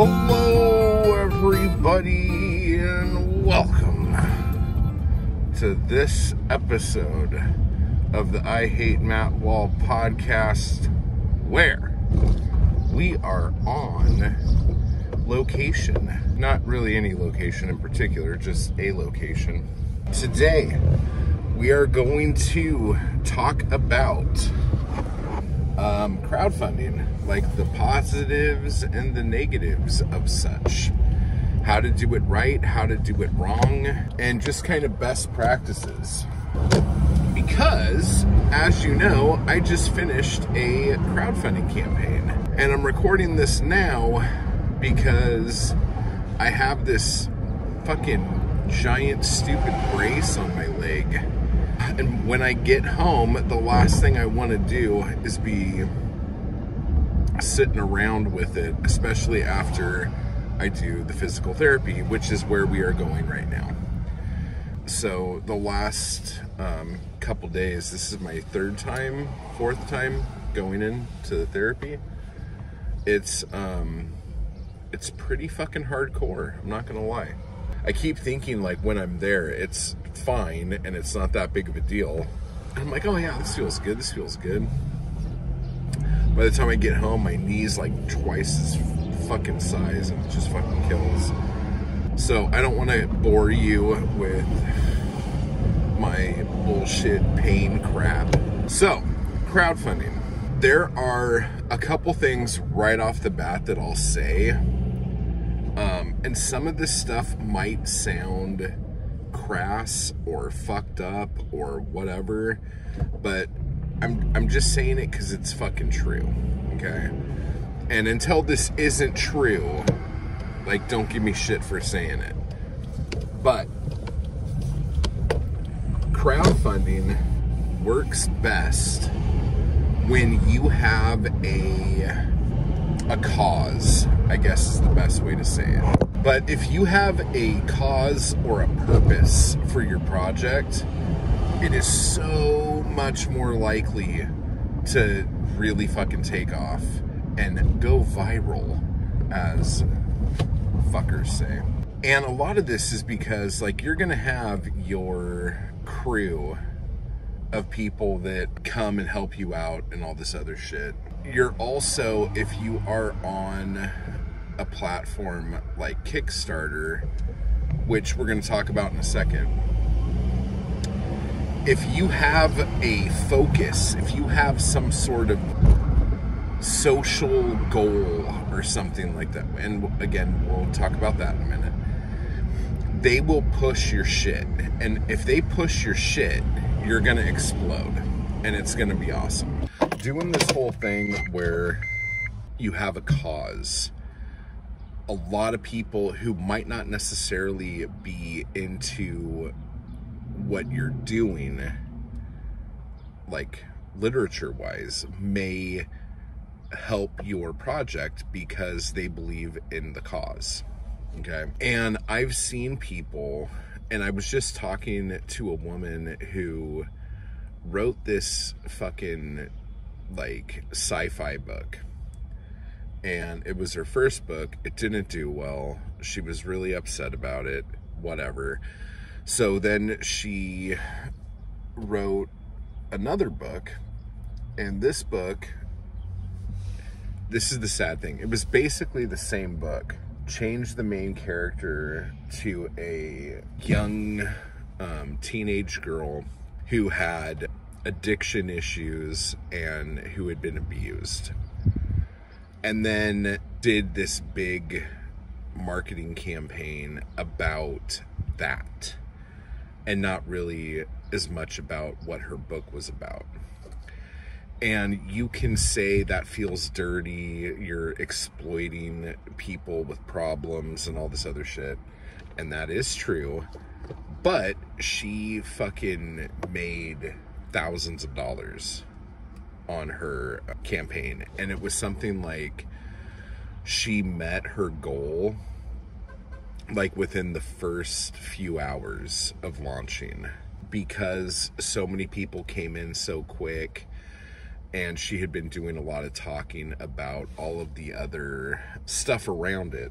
Hello everybody and welcome to this episode of the I Hate Matt Wall podcast, where we are on location. Not really any location in particular, just a location. Today we are going to talk about crowdfunding, like the positives and the negatives of such, how to do it right, how to do it wrong, and just kind of best practices. Because, as you know, I just finished a crowdfunding campaign, and I'm recording this now because I have this fucking giant stupid brace on my leg. And when I get home, the last thing I want to do is be sitting around with it, especially after I do the physical therapy, which is where we are going right now. So the last couple days, this is my fourth time going into the therapy. It's pretty fucking hardcore, I'm not gonna lie. I keep thinking, like, when I'm there, it's fine and it's not that big of a deal. And I'm like, oh yeah, this feels good. By the time I get home, my knee's like twice its fucking size and it just fucking kills. So I don't want to bore you with my bullshit pain crap. So, crowdfunding. There are a couple things right off the bat that I'll say. And some of this stuff might sound crass or fucked up or whatever, but I'm just saying it because it's fucking true, okay? And until this isn't true, like, don't give me shit for saying it. But crowdfunding works best when you have a cause, I guess is the best way to say it. But if you have a cause or a purpose for your project, it is so much more likely to really fucking take off and go viral, as fuckers say. And a lot of this is because, like, you're gonna have your crew of people that come and help you out and all this other shit. You're also, if you are on a platform like Kickstarter, which we're going to talk about in a second, if you have a focus, if you have some sort of social goal or something like that, and again, we'll talk about that in a minute, they will push your shit. And if they push your shit, you're going to explode. And it's going to be awesome. Doing this whole thing where you have a cause. A lot of people who might not necessarily be into what you're doing, like literature-wise, may help your project because they believe in the cause, okay? And I've seen people, and I was just talking to a woman who wrote this fucking, like, sci-fi book, and it was her first book. It didn't do well. She was really upset about it, whatever. So then she wrote another book, and this book, this is the sad thing, it was basically the same book, changed the main character to a young teenage girl who had addiction issues and who had been abused, and then did this big marketing campaign about that and not really as much about what her book was about. And you can say that feels dirty, you're exploiting people with problems and all this other shit, and that is true. But she fucking made thousands of dollars on her campaign. And it was something like she met her goal, like, within the first few hours of launching, because so many people came in so quick and she had been doing a lot of talking about all of the other stuff around it,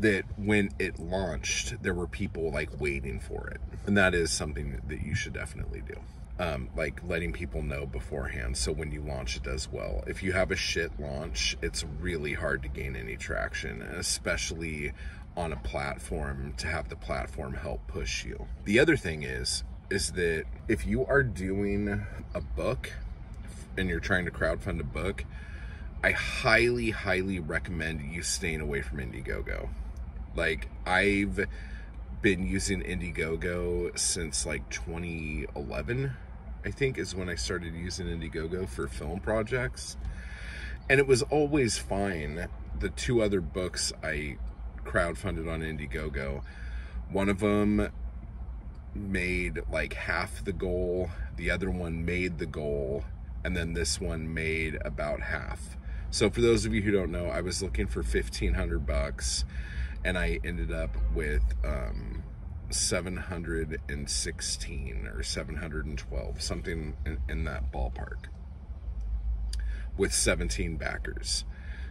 that when it launched, there were people like waiting for it. And that is something that you should definitely do. Like letting people know beforehand, so when you launch it does well. If you have a shit launch, it's really hard to gain any traction, especially on a platform, to have the platform help push you. The other thing is that if you are doing a book and you're trying to crowdfund a book, I highly, highly recommend you staying away from Indiegogo. Like, I've been using Indiegogo since like 2011, I think, is when I started using Indiegogo for film projects. And it was always fine. The two other books I crowdfunded on Indiegogo, one of them made like half the goal, the other one made the goal, and then this one made about half. So for those of you who don't know, I was looking for 1,500 bucks, and I ended up with 716 or 712, something in that ballpark, with 17 backers.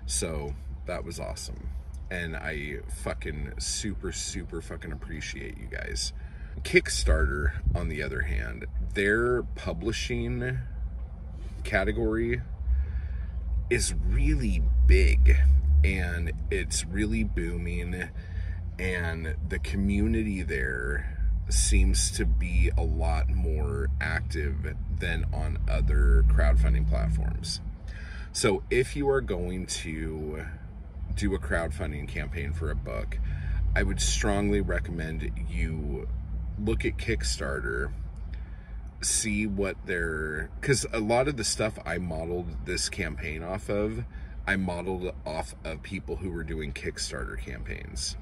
So that was awesome. And I fucking super, super fucking appreciate you guys. Kickstarter, on the other hand, their publishing category is really big, and it's really booming, and the community there seems to be a lot more active than on other crowdfunding platforms. So if you are going to do a crowdfunding campaign for a book, I would strongly recommend you look at Kickstarter, see what they're, because a lot of the stuff I modeled this campaign off of, I modeled off of people who were doing Kickstarter campaigns,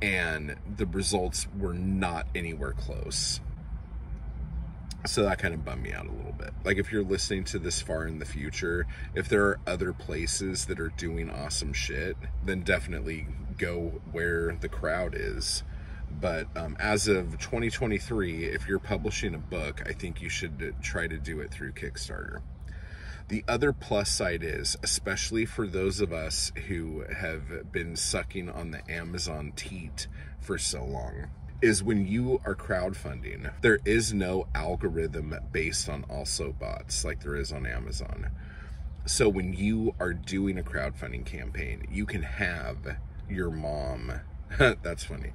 and the results were not anywhere close. So that kind of bummed me out a little bit. Like, if you're listening to this far in the future, if there are other places that are doing awesome shit, then definitely go where the crowd is. But as of 2023, if you're publishing a book, I think you should try to do it through Kickstarter. The other plus side is, especially for those of us who have been sucking on the Amazon teat for so long, is when you are crowdfunding, there is no algorithm based on also bots like there is on Amazon. So when you are doing a crowdfunding campaign, you can have your mom, that's funny,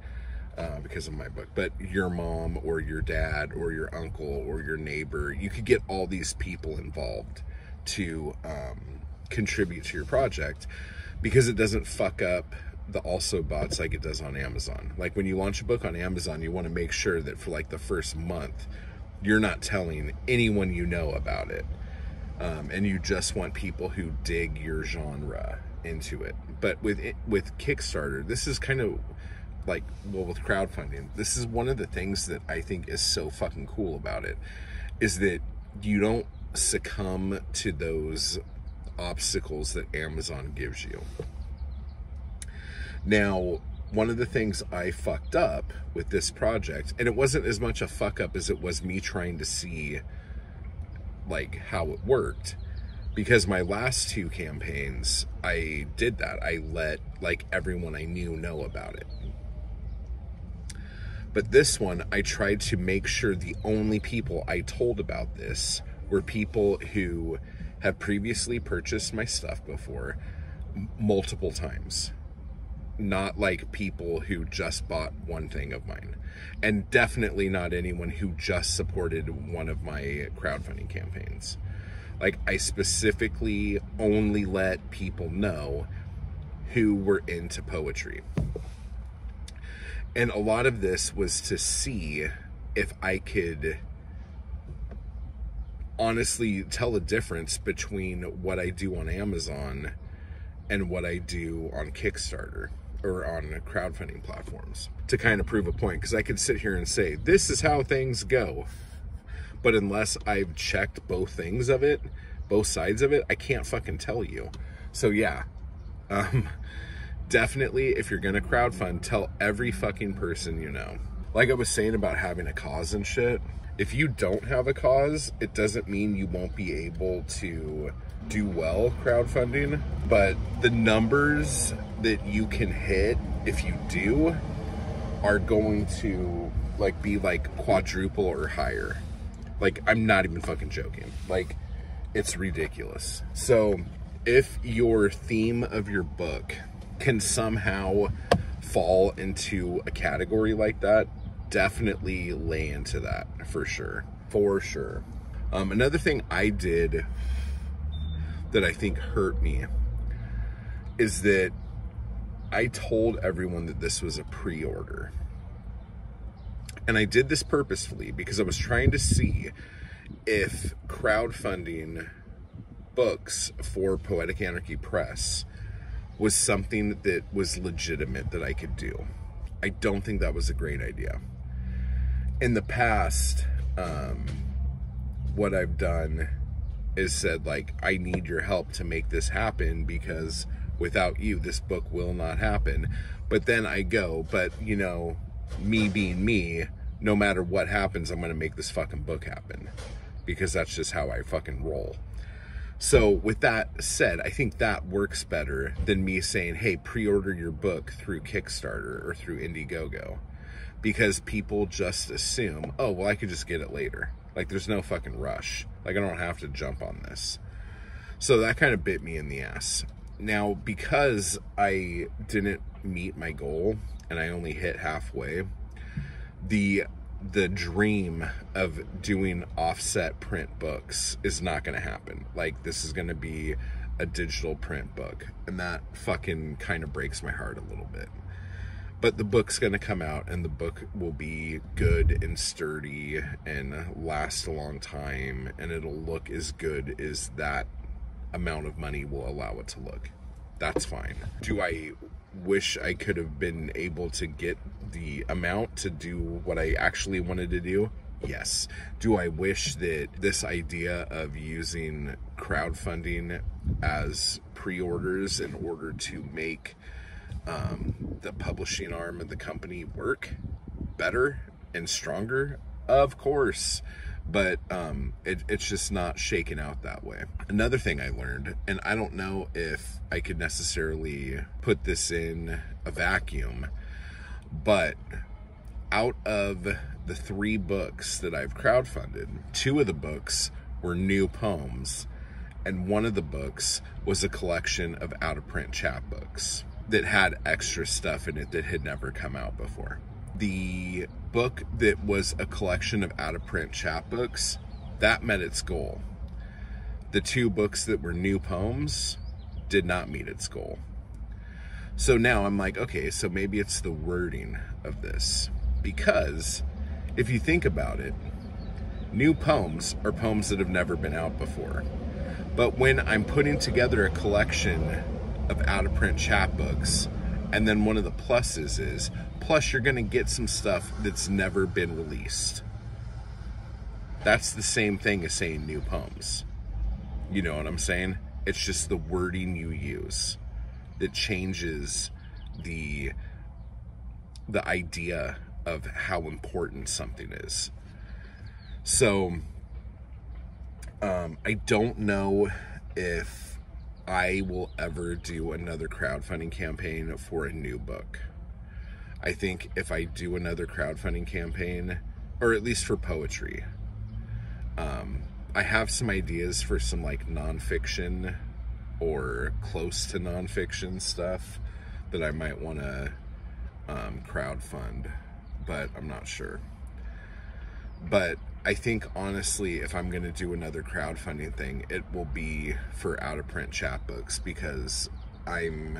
because of my book, but your mom or your dad or your uncle or your neighbor, you could get all these people involved to contribute to your project, because it doesn't fuck up the also bots like it does on Amazon. Like, when you launch a book on Amazon, you want to make sure that for like the first month, you're not telling anyone you know about it. And you just want people who dig your genre into it. But with Kickstarter, this is kind of like, well, with crowdfunding, this is one of the things that I think is so fucking cool about it, is that you don't succumb to those obstacles that Amazon gives you. Now, one of the things I fucked up with this project, and it wasn't as much a fuck up as it was me trying to see like how it worked, because my last two campaigns, I did that. I let like everyone I knew know about it. But this one, I tried to make sure the only people I told about this were people who have previously purchased my stuff before multiple times. Not like people who just bought one thing of mine. And definitely not anyone who just supported one of my crowdfunding campaigns. Like, I specifically only let people know who were into poetry. And a lot of this was to see if I could honestly tell a difference between what I do on Amazon and what I do on Kickstarter or on crowdfunding platforms, to kind of prove a point. Because I could sit here and say, this is how things go. But unless I've checked both things of it, both sides of it, I can't fucking tell you. So yeah, definitely, if you're going to crowdfund, tell every fucking person you know. Like I was saying about having a cause and shit, if you don't have a cause, it doesn't mean you won't be able to do well crowdfunding, but the numbers that you can hit if you do are going to like be like quadruple or higher. Like, I'm not even fucking joking. Like, it's ridiculous. So if your theme of your book can somehow fall into a category like that, definitely lay into that for sure. For sure. Another thing I did that I think hurt me is that I told everyone that this was a pre-order. And I did this purposefully because I was trying to see if crowdfunding books for Poetic Anarchy Press was something that was legitimate that I could do. I don't think that was a great idea. In the past, what I've done is said, like, I need your help to make this happen because without you, this book will not happen. But then I go, but, you know, me being me, no matter what happens, I'm going to make this fucking book happen because that's just how I fucking roll. So with that said, I think that works better than me saying, hey, pre-order your book through Kickstarter or through Indiegogo, because people just assume, oh, well, I could just get it later. Like, there's no fucking rush. Like, I don't have to jump on this. So that kind of bit me in the ass. Now, because I didn't meet my goal and I only hit halfway, the dream of doing offset print books is not going to happen. Like, this is going to be a digital print book, and that fucking kind of breaks my heart a little bit. But the book's going to come out, and the book will be good and sturdy and last a long time, and it'll look as good as that amount of money will allow it to look. That's fine. Do I wish I could have been able to get the amount to do what I actually wanted to do? Yes. Do I wish that this idea of using crowdfunding as pre-orders in order to make the publishing arm of the company work better and stronger? Of course. But it's just not shaken out that way. Another thing I learned, and I don't know if I could necessarily put this in a vacuum, but out of the 3 books that I've crowdfunded, 2 of the books were new poems, and 1 of the books was a collection of out-of-print chapbooks that had extra stuff in it that had never come out before. The book that was a collection of out-of-print chapbooks, that met its goal. The 2 books that were new poems did not meet its goal. So now I'm like, okay, so maybe it's the wording of this. Because if you think about it, new poems are poems that have never been out before. But when I'm putting together a collection of out-of-print chapbooks, and then one of the pluses is, plus you're going to get some stuff that's never been released. That's the same thing as saying new poems. You know what I'm saying? It's just the wording you use that changes the idea of how important something is. So, I don't know if I will ever do another crowdfunding campaign for a new book. I think if I do another crowdfunding campaign, or at least for poetry, I have some ideas for some like nonfiction or close to nonfiction stuff that I might want to crowdfund, but I'm not sure. But I think honestly, if I'm going to do another crowdfunding thing, it will be for out-of-print chapbooks, because I'm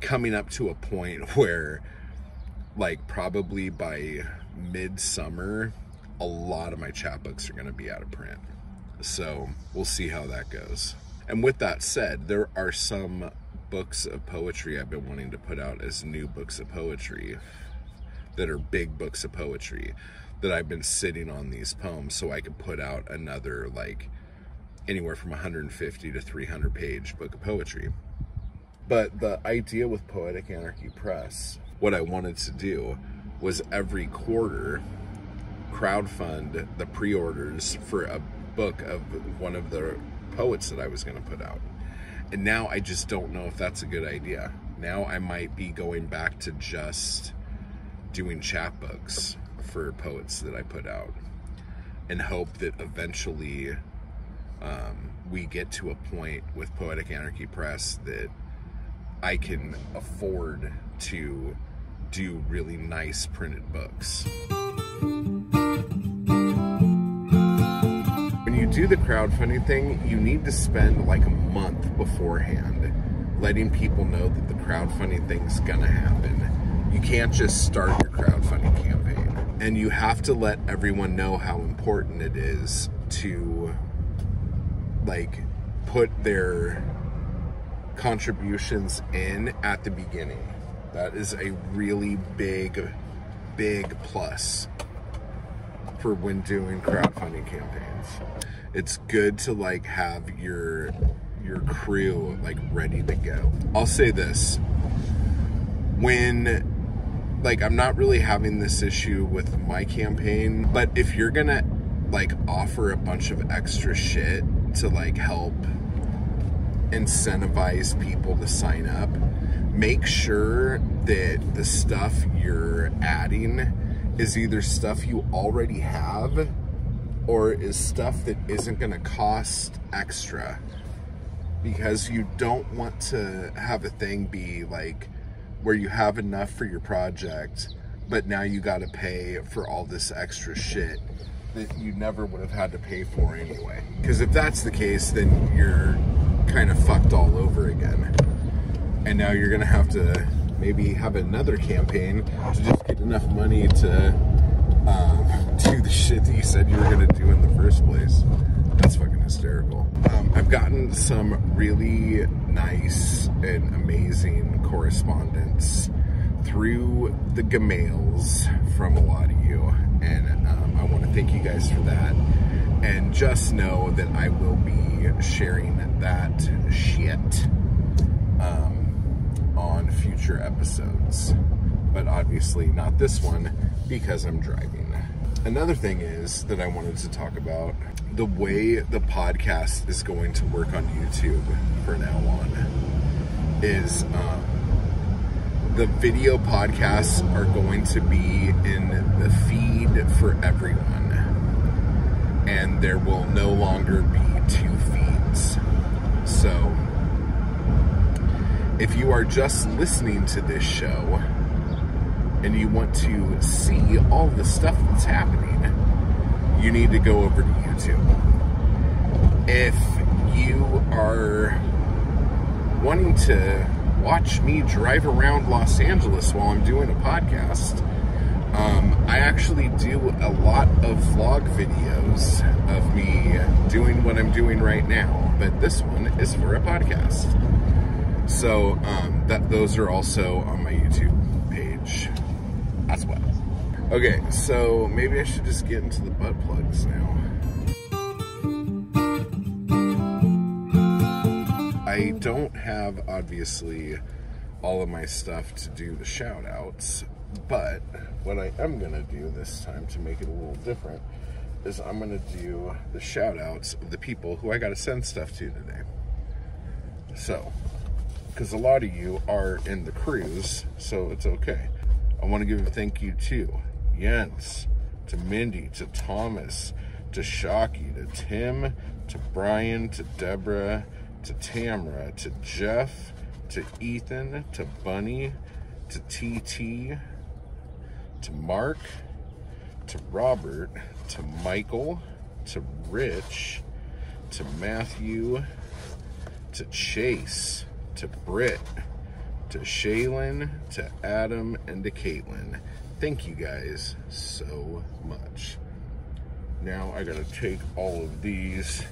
coming up to a point where, like, probably by midsummer, a lot of my chapbooks are going to be out of print. So we'll see how that goes. And with that said, there are some books of poetry I've been wanting to put out as new books of poetry that are big books of poetry that I've been sitting on these poems, so I could put out another, like, anywhere from 150 to 300 page book of poetry. But the idea with Poetic Anarchy Press, what I wanted to do was every quarter crowdfund the pre-orders for a book of one of the poets that I was going to put out. And now I just don't know if that's a good idea. Now I might be going back to just doing chapbooks for poets that I put out and hope that eventually we get to a point with Poetic Anarchy Press that I can afford to do really nice printed books. When you do the crowdfunding thing, you need to spend like a month beforehand letting people know that the crowdfunding thing's gonna happen. You can't just start your crowdfunding campaign. And you have to let everyone know how important it is to like put their contributions in at the beginning. That is a really big plus for when doing crowdfunding campaigns. It's good to like have your crew like ready to go. I'll say this, when like I'm not really having this issue with my campaign, but if you're gonna like offer a bunch of extra shit to like help incentivize people to sign up, make sure that the stuff you're adding is either stuff you already have or is stuff that isn't gonna cost extra, because you don't want to have a thing be like where you have enough for your project, but now you gotta pay for all this extra shit that you never would have had to pay for anyway. Because if that's the case, then you're kind of fucked all over again. And now you're gonna have to maybe have another campaign to just get enough money to do the shit that you said you were gonna do in the first place. That's fucking hysterical. I've gotten some really nice and amazing correspondence through the Gmails from a lot of you, and I want to thank you guys for that. And just know that I will be sharing that shit on future episodes, but obviously not this one because I'm driving. Another thing is that I wanted to talk about the way the podcast is going to work on YouTube for now on is the video podcasts are going to be in the feed for everyone, and there will no longer be two feeds. So if you are just listening to this show and you want to see all the stuff that's happening, you need to go over to YouTube. If you are wanting to watch me drive around Los Angeles while I'm doing a podcast, I actually do a lot of vlog videos of me doing what I'm doing right now, but this one is for a podcast. So those are also on my YouTube page. That's what. Okay, so maybe I should just get into the butt plugs now. I don't have, obviously, all of my stuff to do the shout outs, but what I am gonna do this time to make it a little different is I'm gonna do the shout outs of the people who I gotta send stuff to today. So, because a lot of you are in the cruise, so it's okay. I want to give a thank you to Jens, to Mindy, to Thomas, to Shocky, to Tim, to Brian, to Deborah, to Tamara, to Jeff, to Ethan, to Bunny, to TT, to Mark, to Robert, to Michael, to Rich, to Matthew, to Chase, to Britt, to Shaylin, to Adam, and to Caitlin. Thank you guys so much. Now I gotta take all of these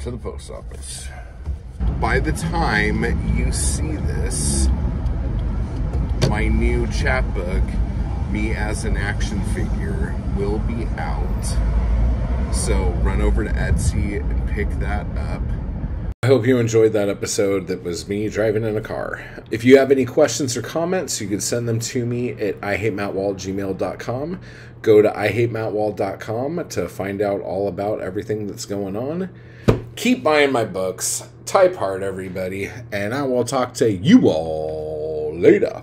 to the post office. By the time you see this, my new chapbook, Me as an Action Figure, will be out. So run over to Etsy and pick that up. I hope you enjoyed that episode. That was me driving in a car. If you have any questions or comments, you can send them to me at ihatemountwall@gmail.com. Go to ihatemountwall.com to find out all about everything that's going on. Keep buying my books. Type hard, everybody. And I will talk to you all later.